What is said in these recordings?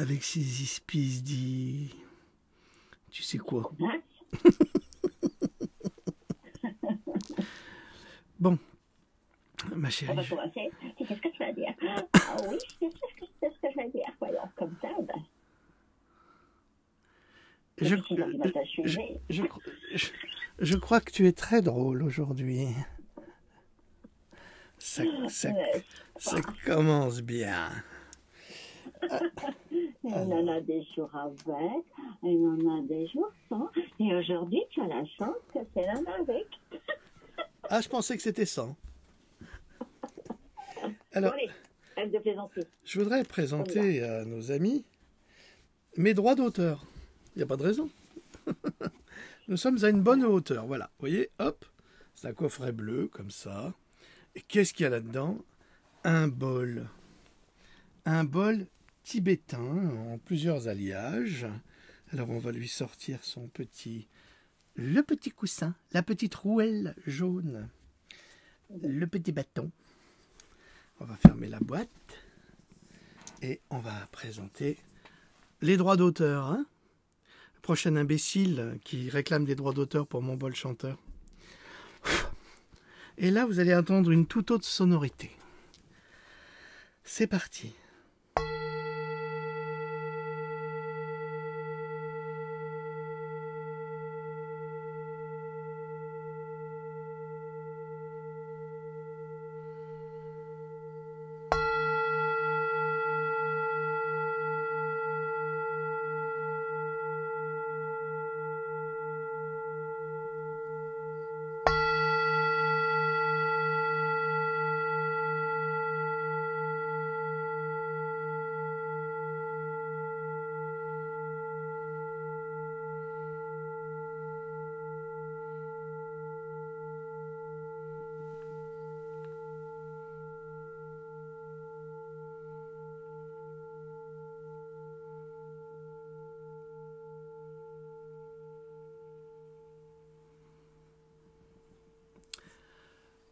avec ses espices dit... Tu sais quoi? Bon, ma chérie... On va commencer. Qu'est-ce que tu vas dire? Ah oui, qu'est-ce que je vais dire? Voyons, comme ça, ben... Je crois que tu es très drôle aujourd'hui. Ça commence bien. Elle en a des jours avec, elle en a des jours sans, et aujourd'hui tu as la chance que c'est l'un avec. Ah, je pensais que c'était sans. Alors, je voudrais présenter à nos amis mes droits d'auteur. Il n'y a pas de raison. Nous sommes à une bonne hauteur. Voilà, vous voyez, hop, c'est un coffret bleu, comme ça. Et qu'est-ce qu'il y a là-dedans? Un bol. Un bol tibétain en plusieurs alliages. Alors, on va lui sortir son petit... Le petit coussin, la petite rouelle jaune. Le petit bâton. On va fermer la boîte. Et on va présenter les droits d'auteur, hein? Prochain imbécile qui réclame des droits d'auteur pour mon bol chanteur. Et là, vous allez entendre une toute autre sonorité. C'est parti.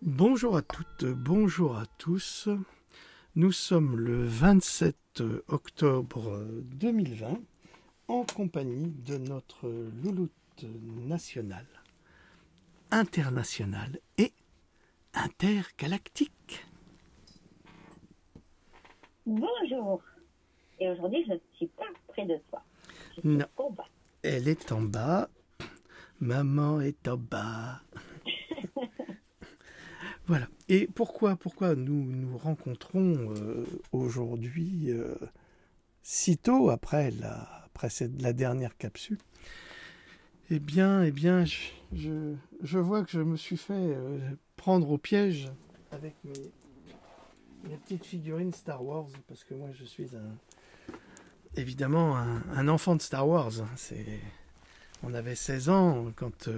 Bonjour à toutes, bonjour à tous. Nous sommes le 27 octobre 2020 en compagnie de notre louloute nationale, internationale et intergalactique. Bonjour. Et aujourd'hui, je ne suis pas près de toi. Je suis en bas. Elle est en bas. Maman est en bas. Voilà. Et pourquoi nous nous rencontrons aujourd'hui, si tôt après la dernière capsule? Eh bien, je vois que je me suis fait prendre au piège avec mes petites figurines Star Wars, parce que moi je suis évidemment un enfant de Star Wars. On avait 16 ans quand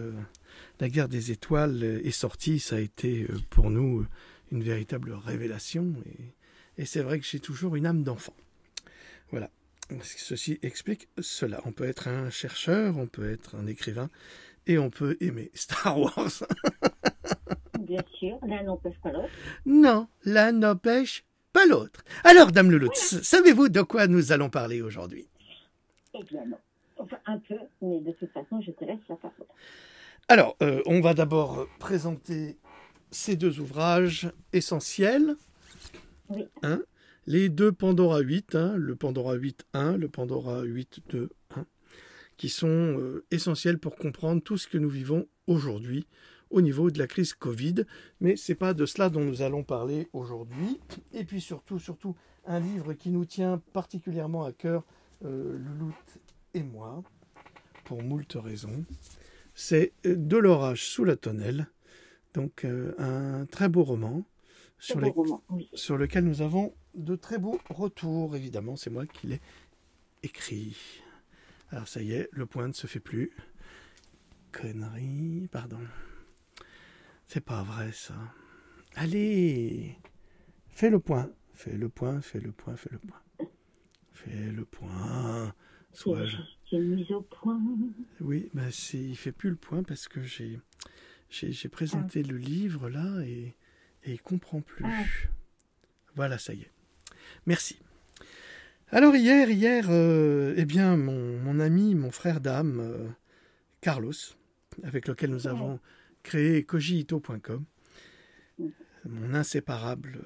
la guerre des étoiles est sortie. Ça a été pour nous une véritable révélation. Et c'est vrai que j'ai toujours une âme d'enfant. Voilà. Ceci explique cela. On peut être un chercheur, on peut être un écrivain et on peut aimer Star Wars. Bien sûr, l'un n'empêche pas l'autre. Non, l'un n'empêche pas l'autre. Alors, Dame Louloute, voilà. Savez-vous de quoi nous allons parler aujourd'hui? Eh bien non. Enfin, un peu, mais de toute façon, je te laisse la parole. Alors, on va d'abord présenter ces deux ouvrages essentiels. Oui. Hein, les deux Pandora 8, hein, le Pandora 8.1, le Pandora 8.2.1, hein, qui sont essentiels pour comprendre tout ce que nous vivons aujourd'hui au niveau de la crise Covid. Mais ce n'est pas de cela dont nous allons parler aujourd'hui. Et puis surtout, un livre qui nous tient particulièrement à cœur, Louloute et moi, pour moult raisons, c'est De l'orage sous la tonnelle, donc un très beau roman, sur lequel nous avons de très beaux retours, évidemment, c'est moi qui l'ai écrit. Alors ça y est, le point ne se fait plus. Connerie, pardon. C'est pas vrai ça. Allez, fais le point. J'ai mis au point. Oui, ben il ne fait plus le point parce que j'ai présenté le livre là et il ne comprend plus. Voilà, ça y est. Merci. Alors hier, mon frère d'âme, Carlos, avec lequel nous avons créé cogito.com, mon inséparable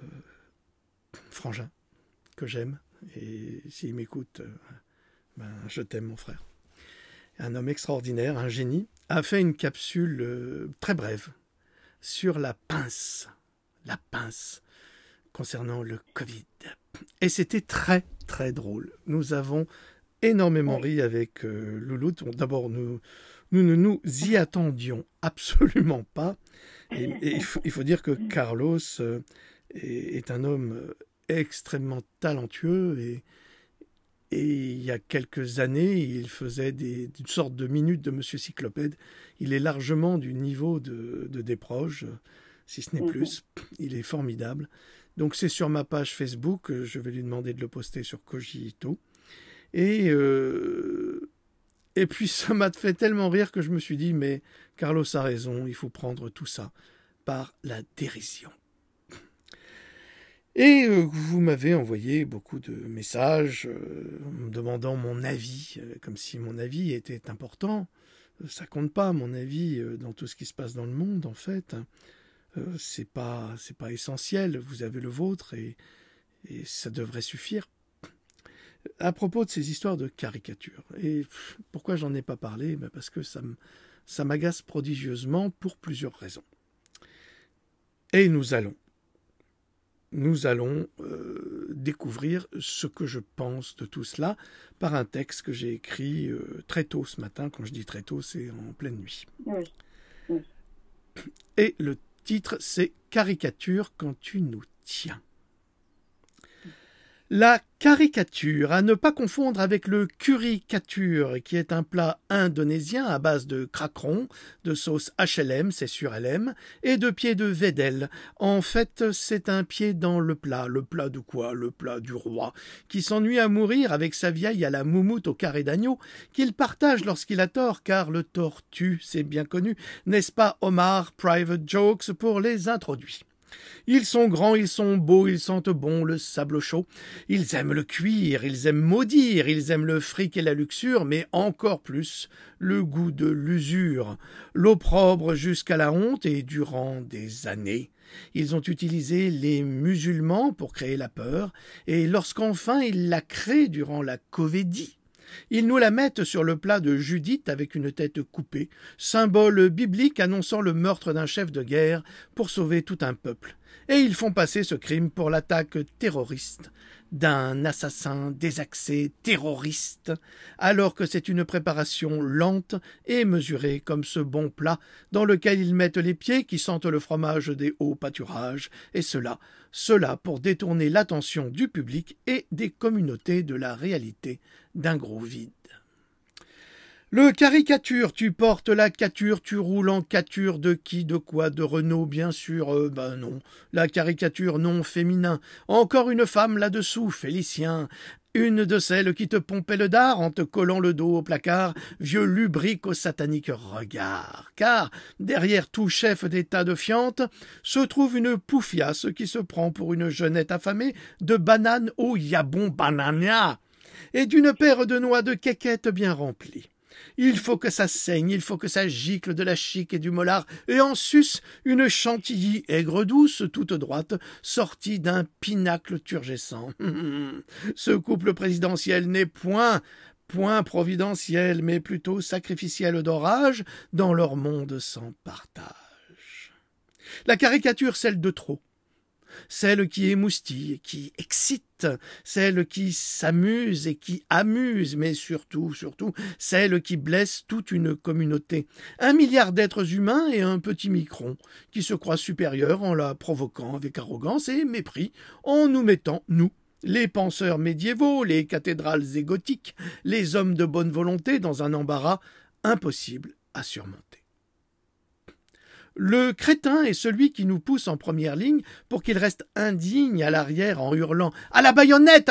frangin que j'aime, et s'il m'écoute, je t'aime mon frère. Un homme extraordinaire, un génie, a fait une capsule très brève sur la pince concernant le Covid. Et c'était très, très drôle. Nous avons énormément ri avec Louloute. D'abord, nous ne nous y attendions absolument pas. Et il faut dire que Carlos est un homme extrêmement talentueux et il y a quelques années, il faisait une sorte de minute de Monsieur Cyclopède. Il est largement du niveau de Desproges, si ce n'est plus. Il est formidable. Donc c'est sur ma page Facebook, je vais lui demander de le poster sur Cogito. Et puis ça m'a fait tellement rire que je me suis dit, mais Carlos a raison, il faut prendre tout ça par la dérision. Et vous m'avez envoyé beaucoup de messages me demandant mon avis, comme si mon avis était important. Ça compte pas, mon avis, dans tout ce qui se passe dans le monde, en fait. C'est pas essentiel, vous avez le vôtre et ça devrait suffire. À propos de ces histoires de caricature, et pourquoi j'en ai pas parlé, parce que ça m'agace prodigieusement pour plusieurs raisons. Et nous allons découvrir ce que je pense de tout cela par un texte que j'ai écrit très tôt ce matin. Quand je dis très tôt, c'est en pleine nuit. Oui. Oui. Et le titre, c'est « Caricature quand tu nous tiens ». La caricature, à ne pas confondre avec le curry-cature, qui est un plat indonésien à base de craquerons, de sauce HLM, c'est sur LM, et de pieds de vedel. En fait, c'est un pied dans le plat. Le plat de quoi? Le plat du roi, qui s'ennuie à mourir avec sa vieille à la moumoute au carré d'agneau, qu'il partage lorsqu'il a tort, car le tort tue, c'est bien connu, n'est-ce pas Omar, Private Jokes pour les introduits. Ils sont grands, ils sont beaux, ils sentent bon le sable chaud. Ils aiment le cuir, ils aiment maudire, ils aiment le fric et la luxure, mais encore plus le goût de l'usure, l'opprobre jusqu'à la honte et durant des années. Ils ont utilisé les musulmans pour créer la peur, et lorsqu'enfin ils la créent durant la covédie, ils nous la mettent sur le plat de Judith avec une tête coupée, symbole biblique annonçant le meurtre d'un chef de guerre pour sauver tout un peuple. Et ils font passer ce crime pour l'attaque terroriste d'un assassin désaxé terroriste, alors que c'est une préparation lente et mesurée comme ce bon plat dans lequel ils mettent les pieds qui sentent le fromage des hauts pâturages, et cela pour détourner l'attention du public et des communautés de la réalité d'un gros vide. Le caricature, tu portes la cature, tu roules en cature, de qui, de quoi, de Renault, bien sûr, non, la caricature non féminin, encore une femme là-dessous, Félicien, une de celles qui te pompait le dard en te collant le dos au placard, vieux lubrique au satanique regard, car derrière tout chef d'état de fiente se trouve une poufiasse qui se prend pour une jeunette affamée de banane au yabon banania, et d'une paire de noix de quéquettes bien remplies. Il faut que ça saigne, il faut que ça gicle de la chique et du mollard, et en sus, une chantilly aigre-douce, toute droite, sortie d'un pinacle turgescent. Ce couple présidentiel n'est point providentiel, mais plutôt sacrificiel d'orage dans leur monde sans partage. La caricature, celle de trop. Celle qui émoustille, qui excite, celle qui s'amuse et qui amuse, mais surtout, celle qui blesse toute une communauté. 1 milliard d'êtres humains et un petit micron qui se croit supérieur en la provoquant avec arrogance et mépris, en nous mettant, nous, les penseurs médiévaux, les cathédrales et gothiques, les hommes de bonne volonté dans un embarras impossible à surmonter. Le crétin est celui qui nous pousse en première ligne pour qu'il reste indigne à l'arrière en hurlant « à la baïonnette !»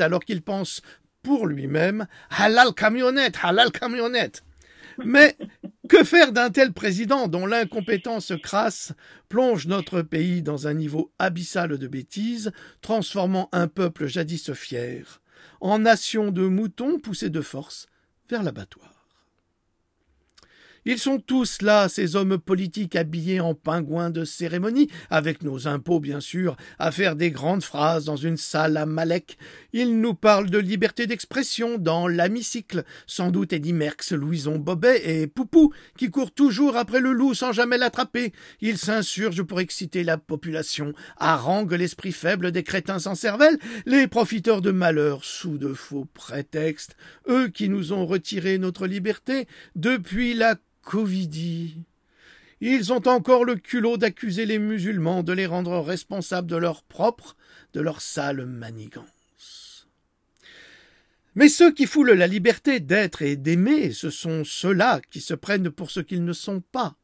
alors qu'il pense pour lui-même « halal camionnette !» Mais que faire d'un tel président dont l'incompétence crasse plonge notre pays dans un niveau abyssal de bêtises, transformant un peuple jadis fier en nation de moutons poussés de force vers l'abattoir. Ils sont tous là, ces hommes politiques habillés en pingouins de cérémonie, avec nos impôts bien sûr, à faire des grandes phrases dans une salle à Malek. Ils nous parlent de liberté d'expression dans l'hémicycle, sans doute Eddy Merckx, Louison Bobet et Poupou, qui courent toujours après le loup sans jamais l'attraper. Ils s'insurgent pour exciter la population, haranguent l'esprit faible des crétins sans cervelle, les profiteurs de malheur sous de faux prétextes, eux qui nous ont retiré notre liberté depuis la Covidie. Ils ont encore le culot d'accuser les musulmans de les rendre responsables de leur sale manigance. Mais ceux qui foulent la liberté d'être et d'aimer, ce sont ceux-là qui se prennent pour ce qu'ils ne sont pas,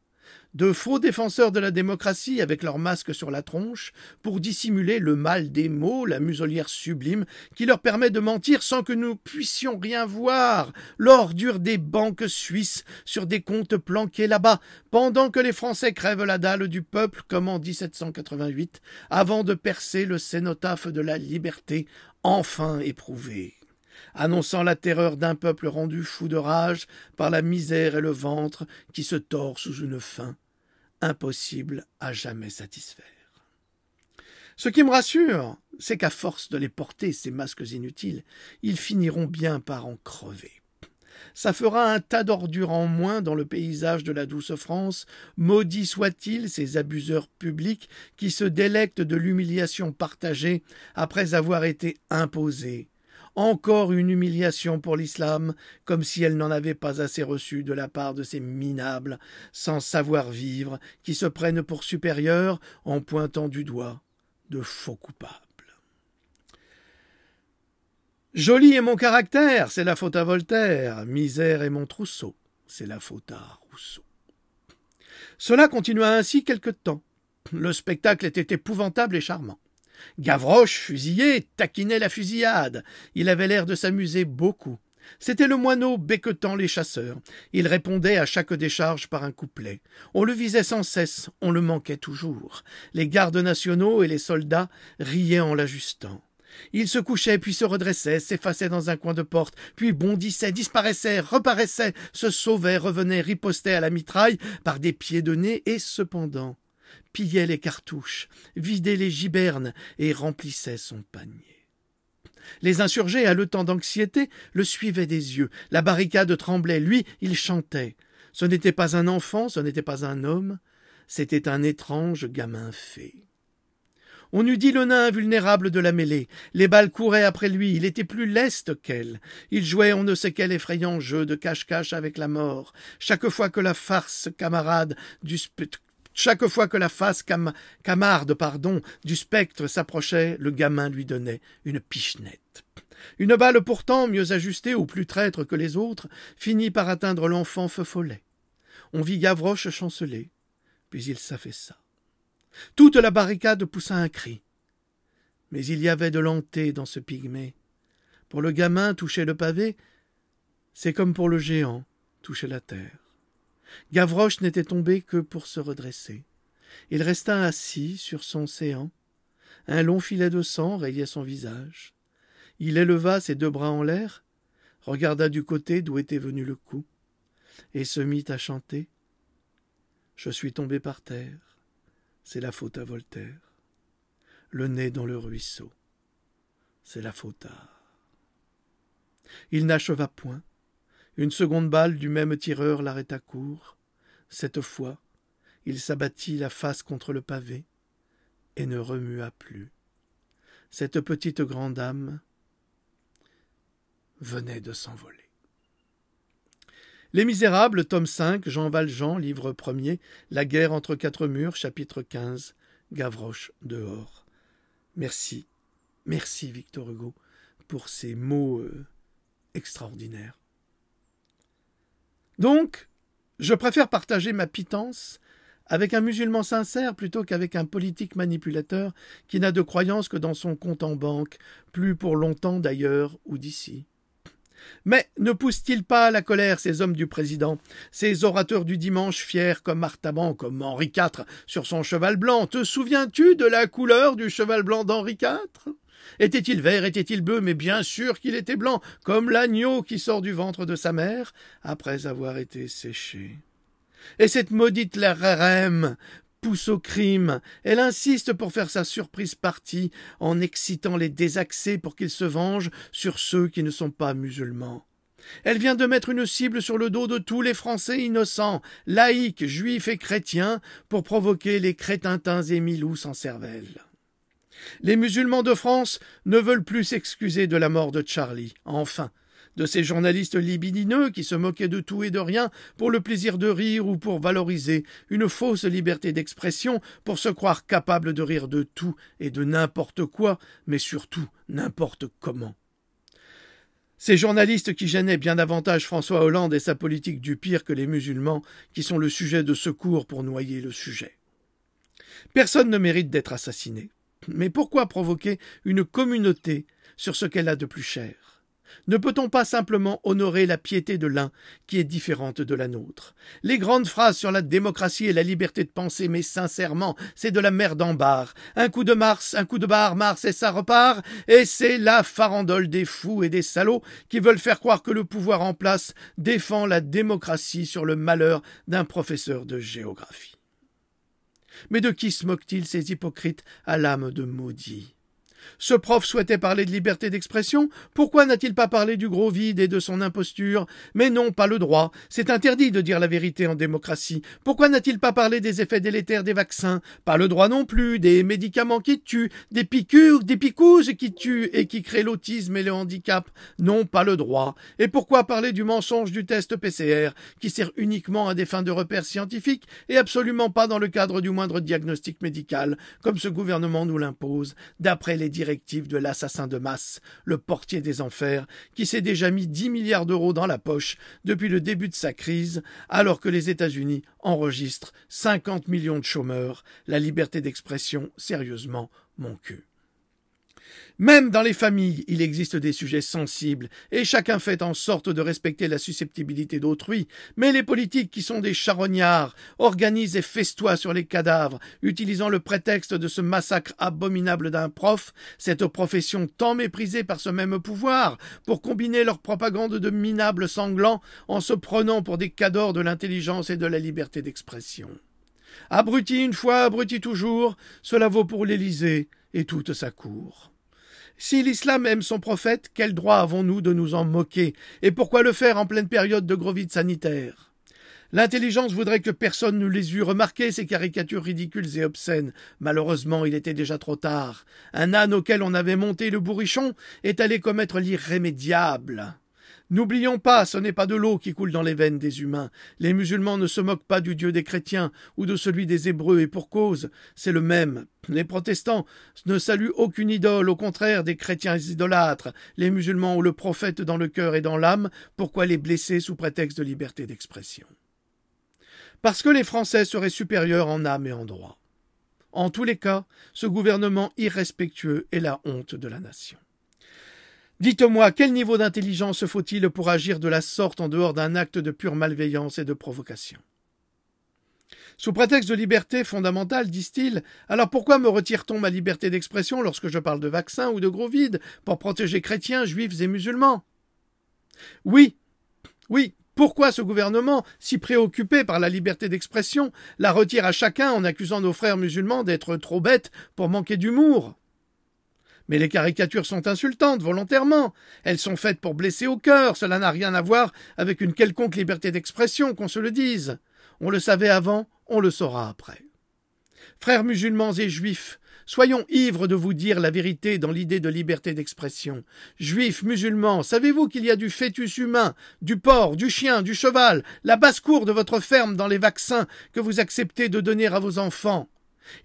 de faux défenseurs de la démocratie avec leurs masques sur la tronche pour dissimuler le mal des mots, la muselière sublime qui leur permet de mentir sans que nous puissions rien voir, l'ordure des banques suisses sur des comptes planqués là-bas, pendant que les Français crèvent la dalle du peuple comme en 1788, avant de percer le cénotaphe de la liberté enfin éprouvée, annonçant la terreur d'un peuple rendu fou de rage par la misère et le ventre qui se tord sous une faim impossible à jamais satisfaire. Ce qui me rassure, c'est qu'à force de les porter, ces masques inutiles, ils finiront bien par en crever. Ça fera un tas d'ordures en moins dans le paysage de la douce France, maudits soient-ils ces abuseurs publics qui se délectent de l'humiliation partagée après avoir été imposée. Encore une humiliation pour l'islam, comme si elle n'en avait pas assez reçue de la part de ces minables, sans savoir-vivre, qui se prennent pour supérieurs en pointant du doigt de faux coupables. Joli est mon caractère, c'est la faute à Voltaire. Misère est mon trousseau, c'est la faute à Rousseau. Cela continua ainsi quelque temps. Le spectacle était épouvantable et charmant. Gavroche, fusillé, taquinait la fusillade. Il avait l'air de s'amuser beaucoup. C'était le moineau becquetant les chasseurs. Il répondait à chaque décharge par un couplet. On le visait sans cesse, on le manquait toujours. Les gardes nationaux et les soldats riaient en l'ajustant. Il se couchait, puis se redressait, s'effaçait dans un coin de porte, puis bondissait, disparaissait, reparaissait, se sauvait, revenait, ripostait à la mitraille par des pieds de nez et cependant pillait les cartouches, vidait les gibernes et remplissait son panier. Les insurgés, haletant d'anxiété, le suivaient des yeux. La barricade tremblait. Lui, il chantait. Ce n'était pas un enfant, ce n'était pas un homme. C'était un étrange gamin fée. On eût dit le nain invulnérable de la mêlée. Les balles couraient après lui, il était plus leste qu'elle. Il jouait on ne sait quel effrayant jeu de cache-cache avec la mort. Chaque fois que la face camarde du spectre s'approchait, le gamin lui donnait une pichenette. Une balle pourtant, mieux ajustée ou plus traître que les autres, finit par atteindre l'enfant feu follet. On vit Gavroche chanceler, puis il s'affaissa. Toute la barricade poussa un cri. Mais il y avait de l'hanté dans ce pygmée. Pour le gamin, toucher le pavé, c'est comme pour le géant, toucher la terre. Gavroche n'était tombé que pour se redresser. Il resta assis sur son séant. Un long filet de sang rayait son visage. Il éleva ses deux bras en l'air, regarda du côté d'où était venu le coup, et se mit à chanter. « Je suis tombé par terre, c'est la faute à Voltaire. Le nez dans le ruisseau, c'est la faute à... » Il n'acheva point. Une seconde balle du même tireur l'arrêta court. Cette fois, il s'abattit la face contre le pavé et ne remua plus. Cette petite grande âme venait de s'envoler. Les Misérables, tome 5, Jean Valjean, livre 1er, La guerre entre quatre murs, chapitre 15, Gavroche dehors. Merci, merci Victor Hugo pour ces mots extraordinaires. Donc, je préfère partager ma pitance avec un musulman sincère plutôt qu'avec un politique manipulateur qui n'a de croyance que dans son compte en banque, plus pour longtemps d'ailleurs ou d'ici. Mais ne poussent-ils pas à la colère ces hommes du président, ces orateurs du dimanche fiers comme Artaban, comme Henri IV sur son cheval blanc? Te souviens-tu de la couleur du cheval blanc d'Henri IV ? Était-il vert, était-il bleu, mais bien sûr qu'il était blanc, comme l'agneau qui sort du ventre de sa mère, après avoir été séché. Et cette maudite LREM pousse au crime. Elle insiste pour faire sa surprise partie, en excitant les désaxés pour qu'ils se vengent sur ceux qui ne sont pas musulmans. Elle vient de mettre une cible sur le dos de tous les Français innocents, laïcs, juifs et chrétiens, pour provoquer les crétintins et milous sans cervelle. Les musulmans de France ne veulent plus s'excuser de la mort de Charlie, enfin, de ces journalistes libidineux qui se moquaient de tout et de rien pour le plaisir de rire ou pour valoriser une fausse liberté d'expression, pour se croire capables de rire de tout et de n'importe quoi, mais surtout n'importe comment. Ces journalistes qui gênaient bien davantage François Hollande et sa politique du pire que les musulmans, qui sont le sujet de secours pour noyer le sujet. Personne ne mérite d'être assassiné. Mais pourquoi provoquer une communauté sur ce qu'elle a de plus cher? Ne peut-on pas simplement honorer la piété de l'un qui est différente de la nôtre? Les grandes phrases sur la démocratie et la liberté de penser, mais sincèrement, c'est de la merde en barre. Un coup de mars, un coup de barre, mars et ça repart, et c'est la farandole des fous et des salauds qui veulent faire croire que le pouvoir en place défend la démocratie sur le malheur d'un professeur de géographie. Mais de qui se moquent-ils, ces hypocrites à l'âme de maudit? Ce prof souhaitait parler de liberté d'expression, pourquoi n'a-t-il pas parlé du gros vide et de son imposture? Mais non, pas le droit, c'est interdit de dire la vérité en démocratie. Pourquoi n'a-t-il pas parlé des effets délétères des vaccins? Pas le droit non plus, des médicaments qui tuent, des piqûres, des piquouses qui tuent et qui créent l'autisme et le handicap? Non, pas le droit. Et pourquoi parler du mensonge du test PCR, qui sert uniquement à des fins de repères scientifiques et absolument pas dans le cadre du moindre diagnostic médical, comme ce gouvernement nous l'impose, d'après les directive de l'assassin de masse, le portier des enfers, qui s'est déjà mis 10 milliards d'euros dans la poche depuis le début de sa crise, alors que les États-Unis enregistrent 50 millions de chômeurs. La liberté d'expression, sérieusement, mon cul. Même dans les familles, il existe des sujets sensibles, et chacun fait en sorte de respecter la susceptibilité d'autrui, mais les politiques qui sont des charognards organisent et festoient sur les cadavres, utilisant le prétexte de ce massacre abominable d'un prof, cette profession tant méprisée par ce même pouvoir, pour combiner leur propagande de minables sanglants en se prenant pour des cadors de l'intelligence et de la liberté d'expression. Abruti une fois, abruti toujours, cela vaut pour l'Élysée et toute sa cour. Si l'islam aime son prophète, quel droit avons-nous de nous en moquer? Et pourquoi le faire en pleine période de gros vide sanitaire? L'intelligence voudrait que personne ne les eût remarqués, ces caricatures ridicules et obscènes. Malheureusement, il était déjà trop tard. Un âne auquel on avait monté le bourrichon est allé commettre l'irrémédiable. N'oublions pas, ce n'est pas de l'eau qui coule dans les veines des humains. Les musulmans ne se moquent pas du Dieu des chrétiens ou de celui des Hébreux, et pour cause, c'est le même. Les protestants ne saluent aucune idole, au contraire des chrétiens idolâtres. Les musulmans ont le prophète dans le cœur et dans l'âme, pourquoi les blesser sous prétexte de liberté d'expression? Parce que les Français seraient supérieurs en âme et en droit. En tous les cas, ce gouvernement irrespectueux est la honte de la nation. Dites-moi, quel niveau d'intelligence faut-il pour agir de la sorte en dehors d'un acte de pure malveillance et de provocation? Sous prétexte de liberté fondamentale, disent-ils, alors pourquoi me retire-t-on ma liberté d'expression lorsque je parle de vaccins ou de gros vides pour protéger chrétiens, juifs et musulmans? Oui, pourquoi ce gouvernement, si préoccupé par la liberté d'expression, la retire à chacun en accusant nos frères musulmans d'être trop bêtes pour manquer d'humour? Mais les caricatures sont insultantes, volontairement. Elles sont faites pour blesser au cœur. Cela n'a rien à voir avec une quelconque liberté d'expression, qu'on se le dise. On le savait avant, on le saura après. Frères musulmans et juifs, soyons ivres de vous dire la vérité dans l'idée de liberté d'expression. Juifs, musulmans, savez-vous qu'il y a du fœtus humain, du porc, du chien, du cheval, la basse-cour de votre ferme dans les vaccins que vous acceptez de donner à vos enfants?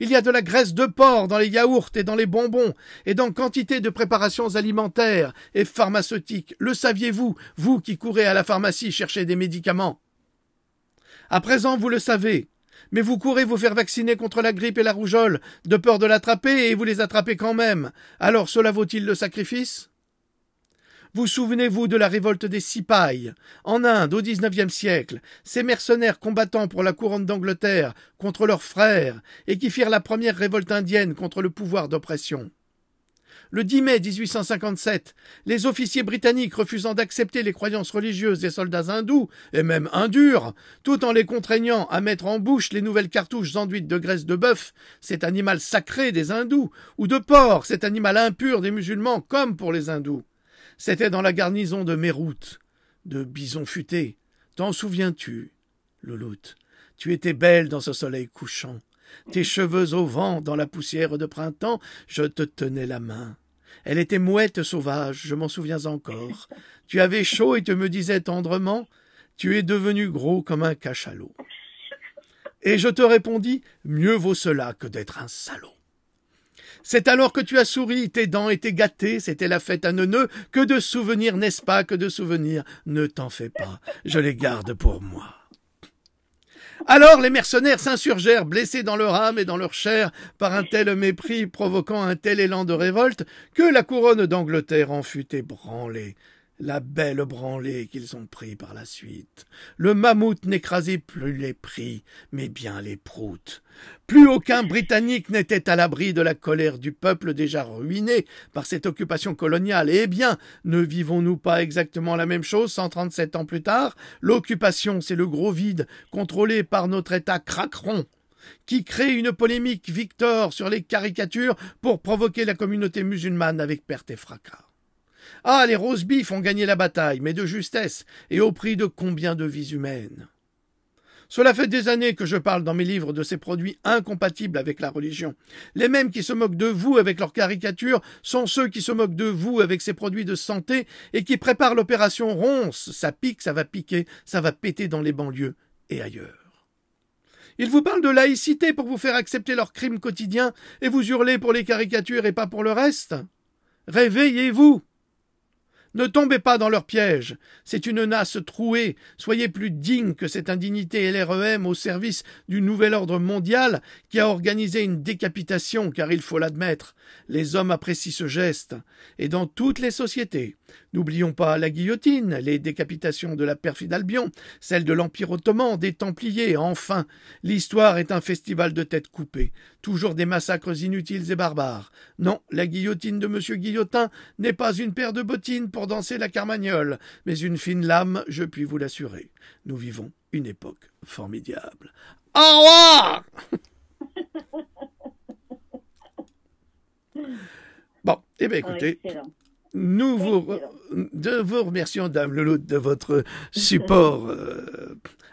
Il y a de la graisse de porc dans les yaourts et dans les bonbons, et dans quantité de préparations alimentaires et pharmaceutiques. Le saviez-vous, vous qui courez à la pharmacie chercher des médicaments? À présent, vous le savez, mais vous courez vous faire vacciner contre la grippe et la rougeole, de peur de l'attraper, et vous les attrapez quand même. Alors cela vaut-il le sacrifice? Vous souvenez-vous de la révolte des Sipaïs, en Inde, au XIXe siècle, ces mercenaires combattant pour la couronne d'Angleterre contre leurs frères et qui firent la première révolte indienne contre le pouvoir d'oppression. Le 10 mai 1857, les officiers britanniques refusant d'accepter les croyances religieuses des soldats hindous, et même hindures, tout en les contraignant à mettre en bouche les nouvelles cartouches enduites de graisse de bœuf, cet animal sacré des hindous, ou de porc, cet animal impur des musulmans, comme pour les hindous. C'était dans la garnison de Méroute, de bison futé. T'en souviens-tu, Louloute? Tu étais belle dans ce soleil couchant. Tes cheveux au vent, dans la poussière de printemps, je te tenais la main. Elle était mouette sauvage, je m'en souviens encore. Tu avais chaud et tu me disais tendrement, « Tu es devenu gros comme un cachalot. » Et je te répondis, « Mieux vaut cela que d'être un salaud. » C'est alors que tu as souri, tes dents étaient gâtées, c'était la fête à neuneux, que de souvenirs, n'est-ce pas, que de souvenirs. Ne t'en fais pas, je les garde pour moi. Alors les mercenaires s'insurgèrent, blessés dans leur âme et dans leur chair, par un tel mépris provoquant un tel élan de révolte, que la couronne d'Angleterre en fut ébranlée. La belle branlée qu'ils ont pris par la suite. Le mammouth n'écrasait plus les prix, mais bien les proutes. Plus aucun Britannique n'était à l'abri de la colère du peuple déjà ruiné par cette occupation coloniale. Et eh bien, ne vivons-nous pas exactement la même chose 137 ans plus tard? L'occupation, c'est le gros vide, contrôlé par notre État craqueron, qui crée une polémique Victor sur les caricatures pour provoquer la communauté musulmane avec perte et fracas. Ah, les roast-beef ont gagné la bataille, mais de justesse, et au prix de combien de vies humaines? Cela fait des années que je parle dans mes livres de ces produits incompatibles avec la religion. Les mêmes qui se moquent de vous avec leurs caricatures sont ceux qui se moquent de vous avec ces produits de santé et qui préparent l'opération ronce. Ça pique, ça va piquer, ça va péter dans les banlieues et ailleurs. Ils vous parlent de laïcité pour vous faire accepter leurs crimes quotidiens et vous hurlez pour les caricatures et pas pour le reste. Réveillez-vous! Ne tombez pas dans leur piège, c'est une nasse trouée, soyez plus digne que cette indignité LREM au service du nouvel ordre mondial qui a organisé une décapitation, car il faut l'admettre, les hommes apprécient ce geste, et dans toutes les sociétés. N'oublions pas la guillotine, les décapitations de la perfide Albion, celle de l'Empire ottoman, des Templiers, enfin, l'histoire est un festival de têtes coupées, toujours des massacres inutiles et barbares. Non, la guillotine de monsieur Guillotin n'est pas une paire de bottines pour danser la carmagnole, mais une fine lame, je puis vous l'assurer. Nous vivons une époque formidable. Au revoir ! Bon, eh bien écoutez... Excellent. Nous vous remercions, Dame Louloute, de votre support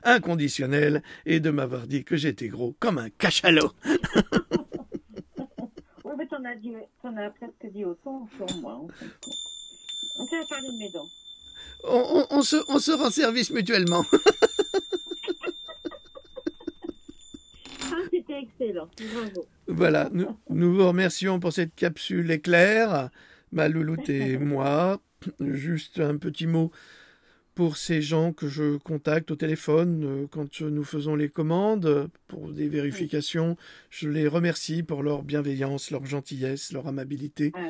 inconditionnel et de m'avoir dit que j'étais gros comme un cachalot. Oui, mais t'en as presque dit autant sur moi. On t'a parlé de mes dents. On se rend service mutuellement. Ah, c'était excellent. Bravo. Voilà, nous vous remercions pour cette capsule éclair. Ma Louloute et moi, juste un petit mot pour ces gens que je contacte au téléphone quand nous faisons les commandes pour des vérifications. Je les remercie pour leur bienveillance, leur gentillesse, leur amabilité. Ah,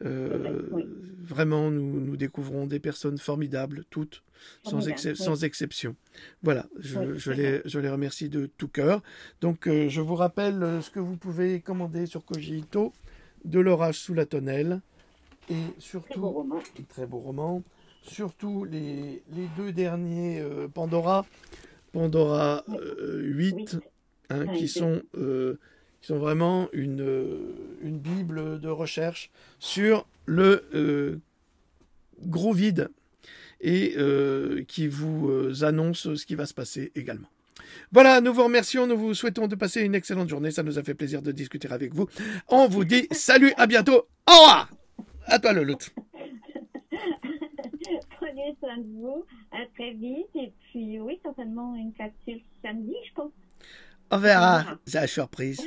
oui. Vraiment, nous découvrons des personnes formidables, toutes, sans exception. Voilà, je les remercie de tout cœur. Donc, je vous rappelle ce que vous pouvez commander sur Cogito, De l'orage sous la tonnelle. Et surtout, très beau roman, surtout les deux derniers Pandora 8, hein, qui sont vraiment une bible de recherche sur le gros vide et qui vous annonce ce qui va se passer également. Voilà, nous vous remercions, nous vous souhaitons de passer une excellente journée, ça nous a fait plaisir de discuter avec vous. On vous dit salut, à bientôt, au revoir! À toi, Louloute. Prenez soin de vous. À très vite. Et puis, oui, certainement une capsule samedi, je pense. On verra. C'est la surprise.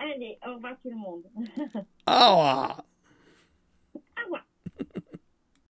Allez, au revoir tout le monde. Au revoir.